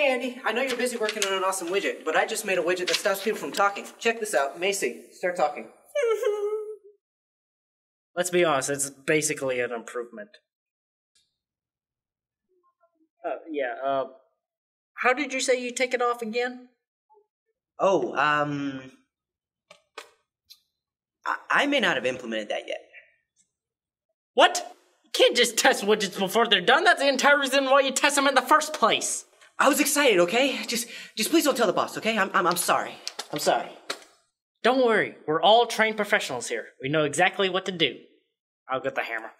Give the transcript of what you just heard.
Hey Andy, I know you're busy working on an awesome widget, but I just made a widget that stops people from talking. Check this out. Macy, start talking. Let's be honest, it's basically an improvement. How did you say you take it off again? Oh, I may not have implemented that yet. What? You can't just test widgets before they're done. That's the entire reason why you test them in the first place. I was excited, okay? Just please don't tell the boss, okay? I'm sorry. I'm sorry. Don't worry. We're all trained professionals here. We know exactly what to do. I'll get the hammer.